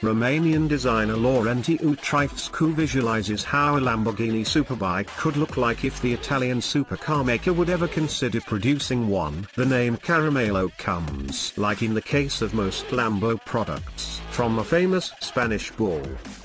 Romanian designer Laurenti Utrechtescu visualizes how a Lamborghini superbike could look like if the Italian supercar maker would ever consider producing one. The name Caramelo comes, like in the case of most Lambo products, from a famous Spanish bull.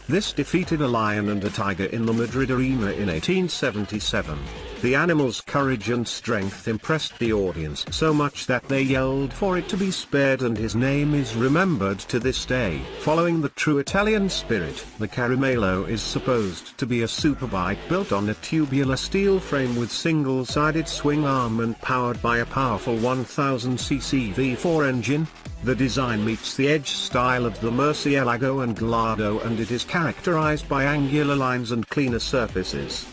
This defeated a lion and a tiger in the Madrid arena in 1877. The animal's courage and strength impressed the audience so much that they yelled for it to be spared, and his name is remembered to this day. Following the true Italian spirit, the Caramelo is supposed to be a superbike built on a tubular steel frame with single-sided swing arm and powered by a powerful 1000cc V4 engine. The design meets the edge style of the Murcielago and Gallardo, and it is characterized by angular lines and cleaner surfaces.